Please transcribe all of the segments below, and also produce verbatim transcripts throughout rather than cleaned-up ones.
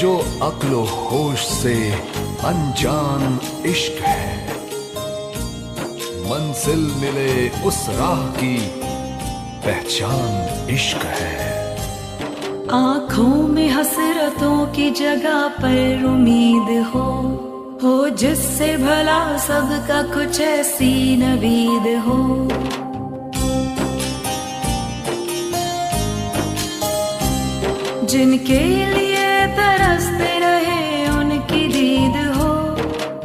जो अक्लो होश से अनजान इश्क है, मंजिल मिले उस राह की पहचान इश्क है। आंखों में हसरतों की जगह पर उम्मीद हो हो जिससे भला सबका कुछ ऐसी नवीद हो। जिनके लिए तरसते रहे उनकी दीद हो,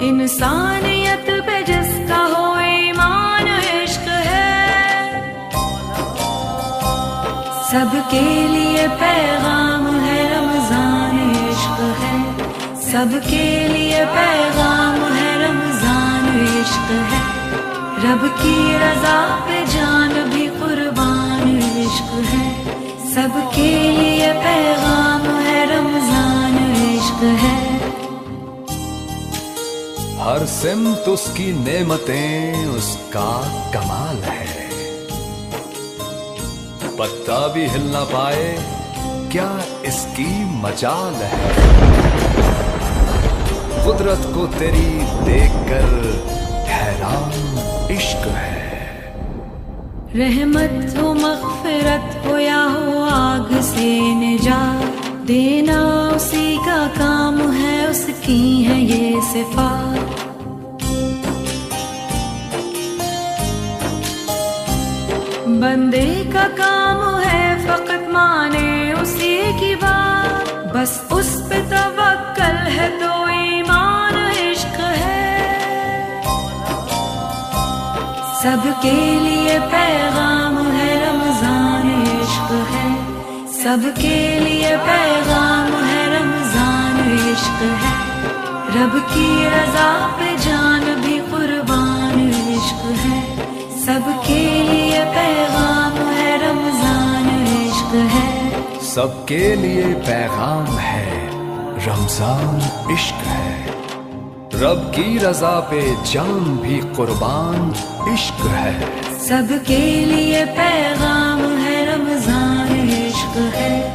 इंसानियत पे जिसका हो ईमान इश्क है। सबके लिए पैगाम है रमजान इश्क है, सबके लिए पैगाम है रमजान इश्क है। रब की रजा पे जान भी कुर्बान इश्क है, सबके लिए पैगाम है रमजान इश्क है। हर सिम्त उसकी नेमतें उसका कमाल है, पत्ता भी हिल ना पाए क्या इसकी मजाल है। कुदरत को तेरी देखकर हैरान इश्क है। रहमत हो मग़फ़िरत हो या हो आग से निजात देना उसी का काम है, उसकी है ये सिफ़ात। बंदे का काम है फ़क़त माने उसी की बात, बस उस पे तवक्कल है तो सबके लिए पैगाम है रमजान इश्क है, सबके लिए पैगाम है रमजान इश्क है। रब की रजा पे जान भी कुर्बान इश्क है, सबके लिए पैगाम है रमजान इश्क है। सबके लिए पैगाम है रमजान इश्क है, रब की रजा पे जान भी कुर्बान इश्क है। सबके लिए पैगाम है रमजान इश्क है।